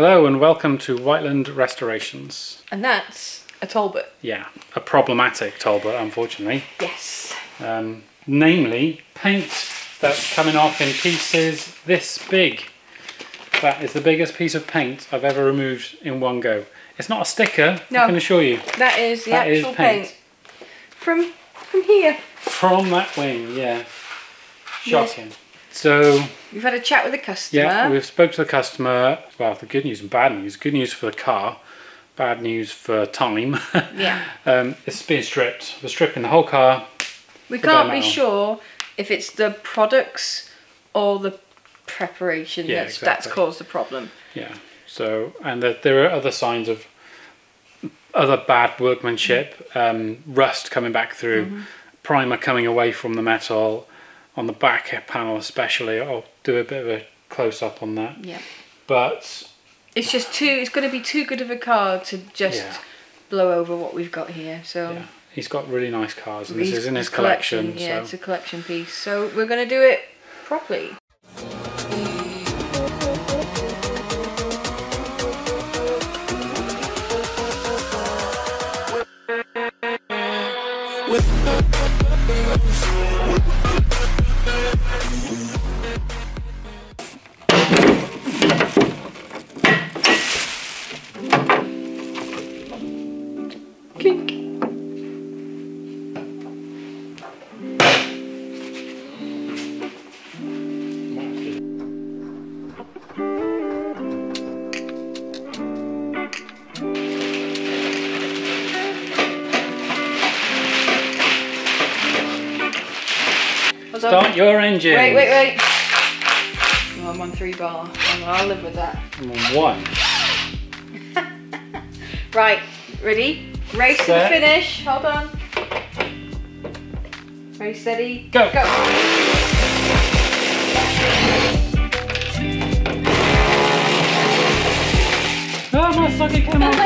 Hello and welcome to Whiteland Restorations. And that's a Talbot. Yeah, a problematic Talbot, unfortunately. Yes. Namely, paint that's coming off in pieces this big. That is the biggest piece of paint I've ever removed in one go. It's not a sticker, no, I can assure you. That is the actual paint. From here. From that wing, yeah. Shocking. Yes. So we've had a chat with the customer. Yeah, we've spoke to the customer. Well, the good news and bad news. Good news for the car, bad news for time. Yeah. It's being stripped. We're stripping the whole car. We can't be sure if it's the products or the preparation that's caused the problem. Yeah. So, and there are other signs of other bad workmanship. Rust coming back through, primer coming away from the metal. On the back panel especially, I'll do a bit of a close-up on that. Yeah. But it's just it's going to be too good of a car to just blow over what we've got here. So yeah. He's got really nice cars, and this is in his collection. Yeah, so it's a collection piece. So we're going to do it properly. Start your engine. Wait. Oh, I'm on 3 bar. I'll live with that. I'm on 1. Right, ready? Race to the finish. Hold on. Ready, steady. Go. Oh, my socket came off.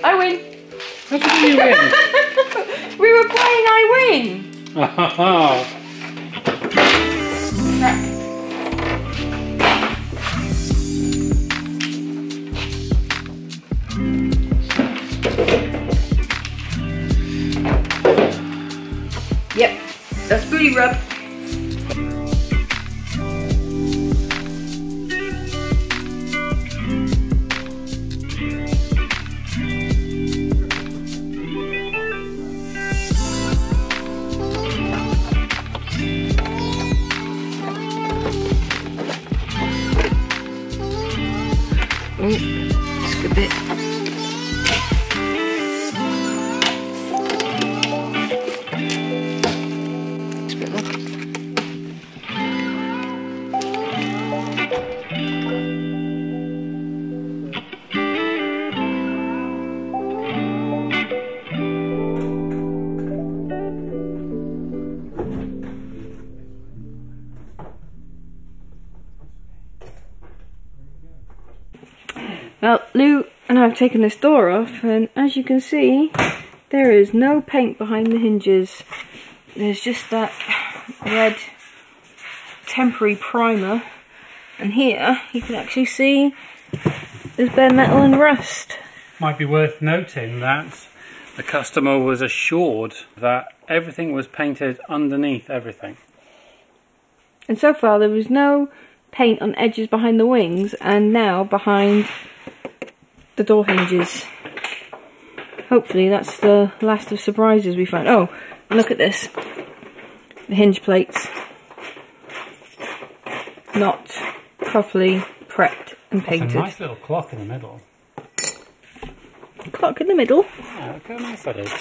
I win. What do you win? We were playing I win. Yep, that's booty rub. Well, Lou and I have taken this door off, and as you can see, there is no paint behind the hinges. There's just that red temporary primer, and here you can actually see there's bare metal and rust. Might be worth noting that the customer was assured that everything was painted underneath everything. And so far there was no paint on edges behind the wings, and now behind the door hinges. Hopefully that's the last of surprises we find. Oh, look at this. The hinge plates. Not properly prepped and painted. That's a nice little clock in the middle. Clock in the middle? Yeah, look how nice that is.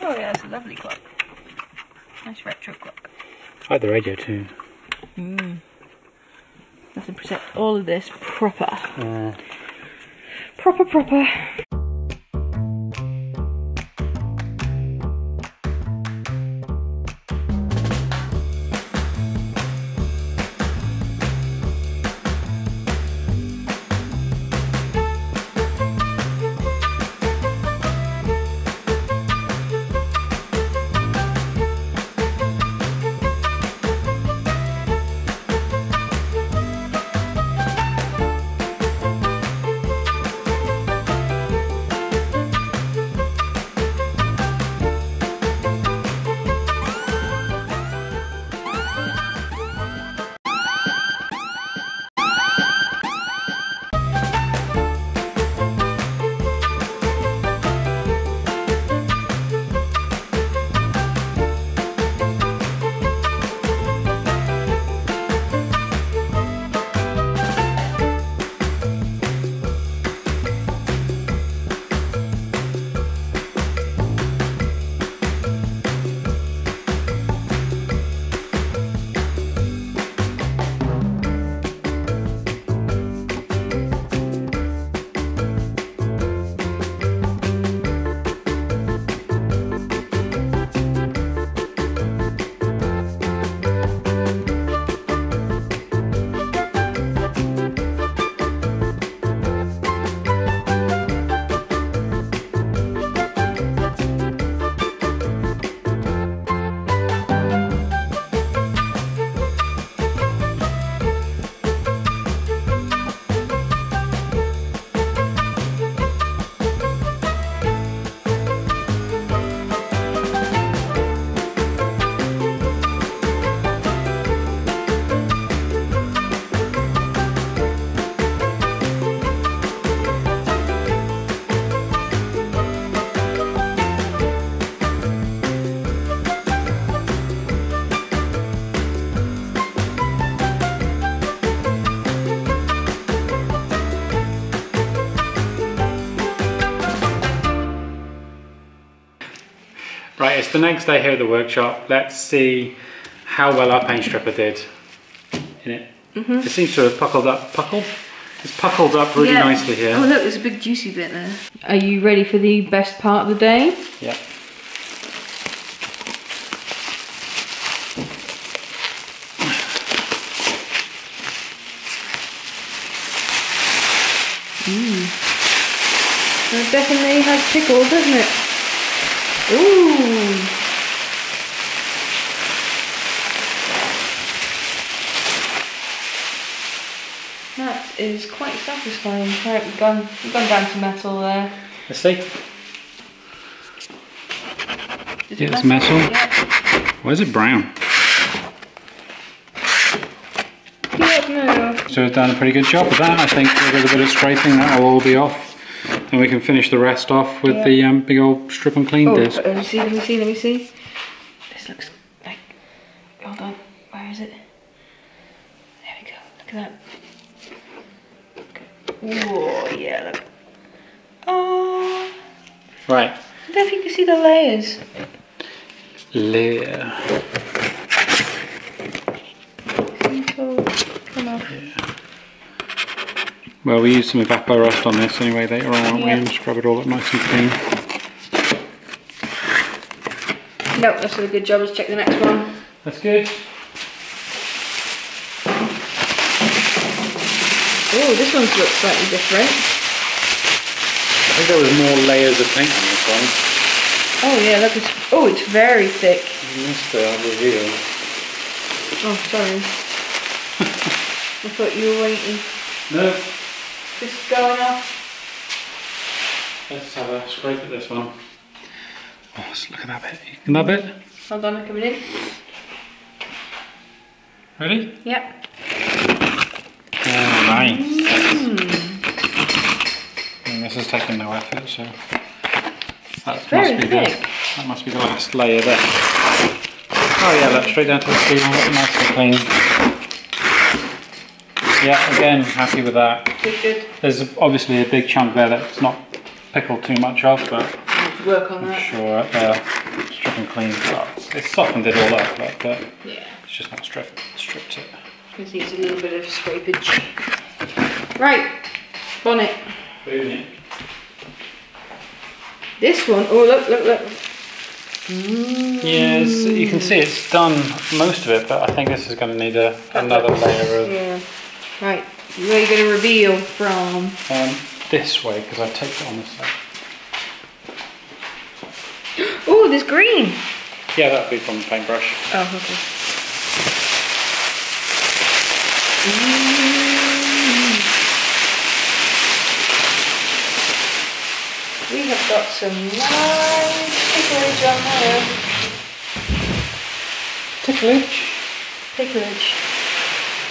Oh yeah, it's a lovely clock. Nice retro clock. I like the radio too. Mm. That's to protect all of this proper. Yeah. Proper. Right, it's the next day here at the workshop. Let's see how well our paint stripper did in it. It seems to have puckled up. Puckled? It's puckled up really nicely here. Oh look, there's a big juicy bit there. Are you ready for the best part of the day? Yeah. It definitely has pickles, doesn't it? Ooh! That is quite satisfying. Right, we've gone down to metal there. Let's see. Yeah, it's metal. Yeah. Why is it brown? Yeah, no. So we've done a pretty good job of that. I think with a bit of scraping that will all be off. And we can finish the rest off with the big old strip and clean disc. Let me see. This looks like, hold on, where is it? There we go, look at that. Whoa, yeah, look. Oh. Right. I don't know if you can see the layers. Layer. Come off. Yeah. Well, we used some Evapo-Rust on this anyway later on, aren't we? And scrub it all up nice and clean. Nope, that's a good job. Let's check the next one. That's good. Oh, this one's looks slightly different. I think there was more layers of paint on this one. Oh yeah, look, it's very thick. You missed the reveal. Oh, sorry. I thought you were waiting. No. Just going off. Let's have a scrape at this one. Oh, let's look at that bit. You can that bit? Hold on, I'm coming in. Ready? Yep. Oh, nice. And this is taking no effort, so that must be thick. That must be the last layer there. Oh yeah, look, straight down to the ceiling, nice and clean. Yeah, again, happy with that. Good. There's obviously a big chunk there that's not pickled too much of, but work on that. Sure, strip and clean parts. It's softened it all up, like, but it's just not stripped it. It needs a little bit of scrapage. Right, bonnet. Boom. This one, oh look. Yes, you can see it's done most of it, but I think this is going to need another layer of... Yeah. Right, where are you going to reveal from? This way, because I've taped it on this side. Oh, there's green! Yeah, that'd be from the paintbrush. Oh, okay. We have got some nice picklage on there. Picklage? Picklage.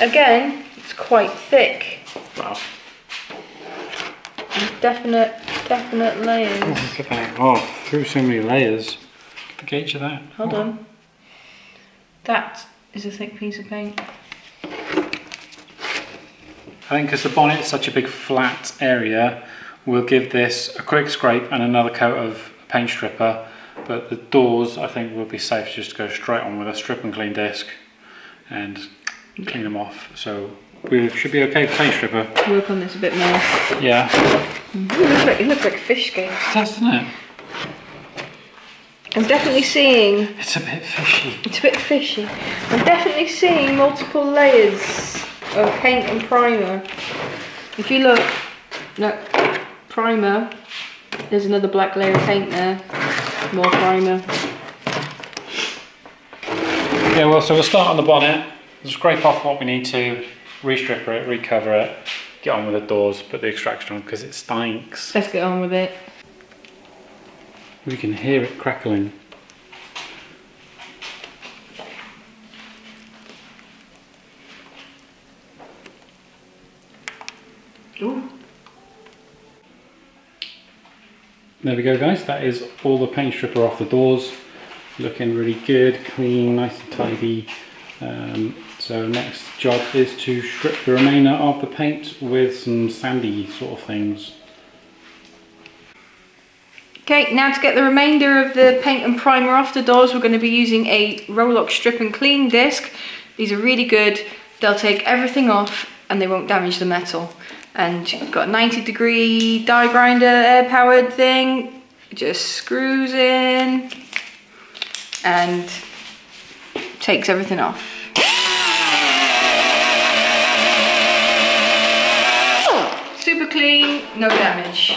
Again. It's quite thick. Wow. Definite layers. Oh, look at that. Oh, through so many layers. The gauge of that. Hold on. That is a thick piece of paint. I think because the bonnet's such a big flat area, we'll give this a quick scrape and another coat of paint stripper. But the doors, I think, will be safe just to go straight on with a strip and clean disc and clean them off. So. We should be okay with paint stripper. Work on this a bit more. Yeah. It looks like fish scales. Doesn't it? I'm definitely seeing... It's a bit fishy. I'm definitely seeing multiple layers of paint and primer. If you look, primer. There's another black layer of paint there. More primer. Yeah, well, so we'll start on the bonnet. We'll scrape off what we need to. Restripper it, recover it, get on with the doors, put the extraction on because it stinks. Let's get on with it. We can hear it crackling. Ooh. There we go guys, that is all the paint stripper off the doors. Looking really good, clean, nice and tidy. So next job is to strip the remainder of the paint with some sandy sort of things. Okay, now to get the remainder of the paint and primer off the doors, we're going to be using a Roloc strip and clean disc. These are really good, they'll take everything off and they won't damage the metal. And you've got a 90-degree die grinder, air-powered thing, just screws in and takes everything off. Super clean, no damage.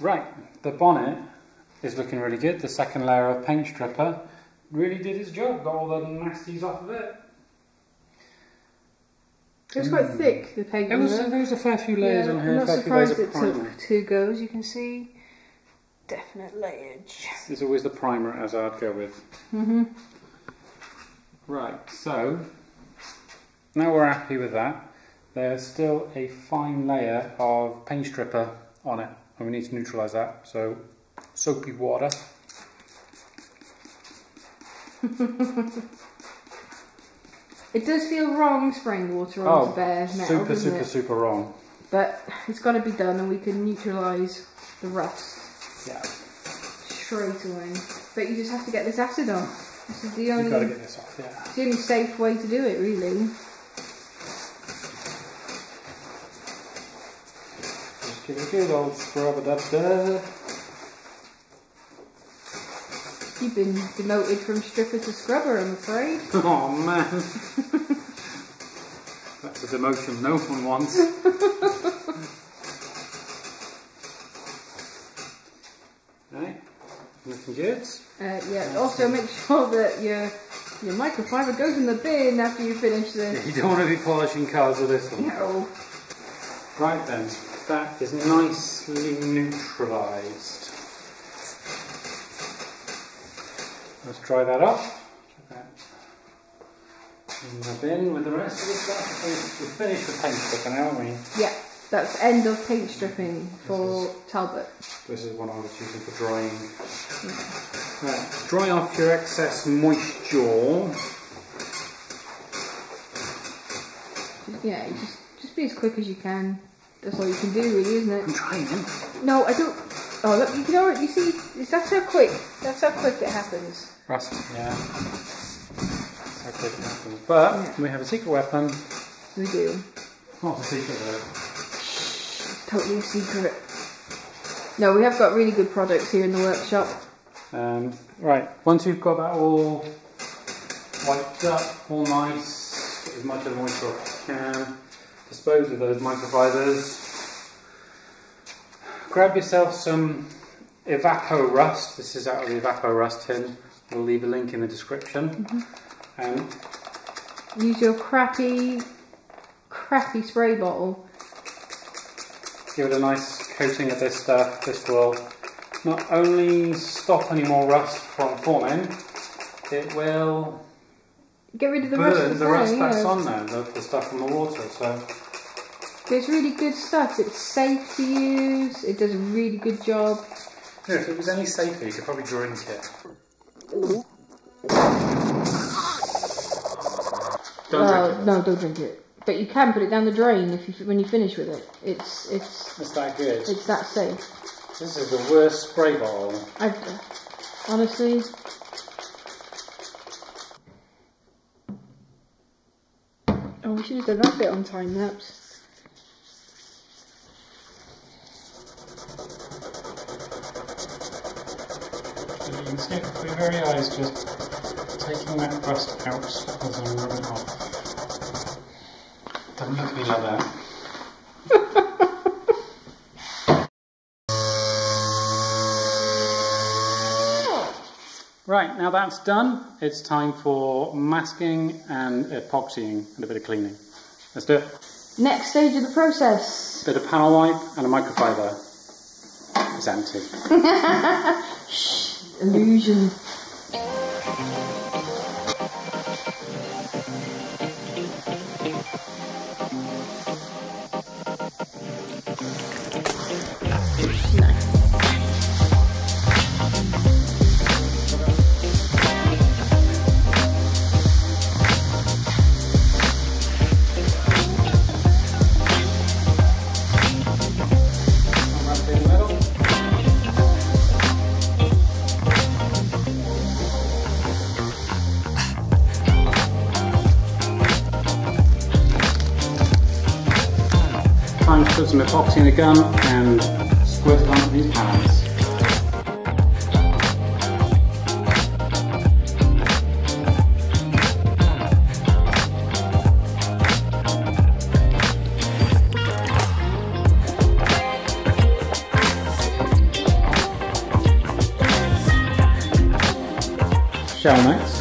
Right, the bonnet is looking really good. The second layer of paint stripper really did its job, got all the nasties off of it. It was quite thick, the paint. There was a fair few layers on here. I'm not surprised it took two goes. You can see definite layage. There's always the primer as I'd go with. Mm-hmm. Right, so now we're happy with that. There's still a fine layer of paint stripper on it. And we need to neutralise that, so soapy water. It does feel wrong spraying water on the bare metal, super wrong. But it's got to be done and we can neutralise the rust. Yeah. Straight away. But you just have to get this acid off. This is the only... You've got to get this off, yeah. It's the only safe way to do it, really. Give it a good old scrub-a-dub-dub. You've been demoted from stripper to scrubber, I'm afraid. Oh man. That's a demotion no one wants. Right, looking good. Yeah, also make sure that your microfiber goes in the bin after you finish this. You don't want to be polishing cars with this one. No. Right then. That is nicely neutralised. Let's dry that off. In the bin with the rest of the stuff. We've finished with paint stripping, haven't we? Yeah, that's end of paint stripping for Talbot. This is one I was using for drying. Yeah. Right, dry off your excess moisture. Yeah, just be as quick as you can. That's all you can do really, isn't it? I'm trying. No, I don't... Oh, look, you know what, you see, that's how quick it happens. Rust, yeah. That's how quick it happens. But, yeah. We have a secret weapon. We do. Not a secret weapon. It's totally a secret. No, we have got really good products here in the workshop. Right, once you've got that all wiped up, all nice, as much as moisture as you can, dispose of those microfibers. Grab yourself some Evapo-Rust. This is out of the Evapo-Rust tin. We'll leave a link in the description. Use your crappy spray bottle. Give it a nice coating of this stuff. This will not only stop any more rust from forming, it will get rid of the rust, that's on there, the stuff from the water. So. It's really good stuff, it's safe to use, it does a really good job. Yeah, if it was any safer you could probably drink it. Ooh. Don't drink it. No, don't drink it. But you can put it down the drain if you, when you finish with it. It's that good. It's that safe. This is the worst spray bottle. Honestly. Oh, we should have done that bit on time lapse. You can see it with your very eyes, just taking that rust out as I'm rubbing off. Doesn't look to be like that. Right, now that's done, it's time for masking and epoxying and a bit of cleaning. Let's do it. Next stage of the process. Bit of panel wipe and a microfiber. It's empty. Illusion. Time to put some epoxy in the gun and squirt it onto these panels. Shell next.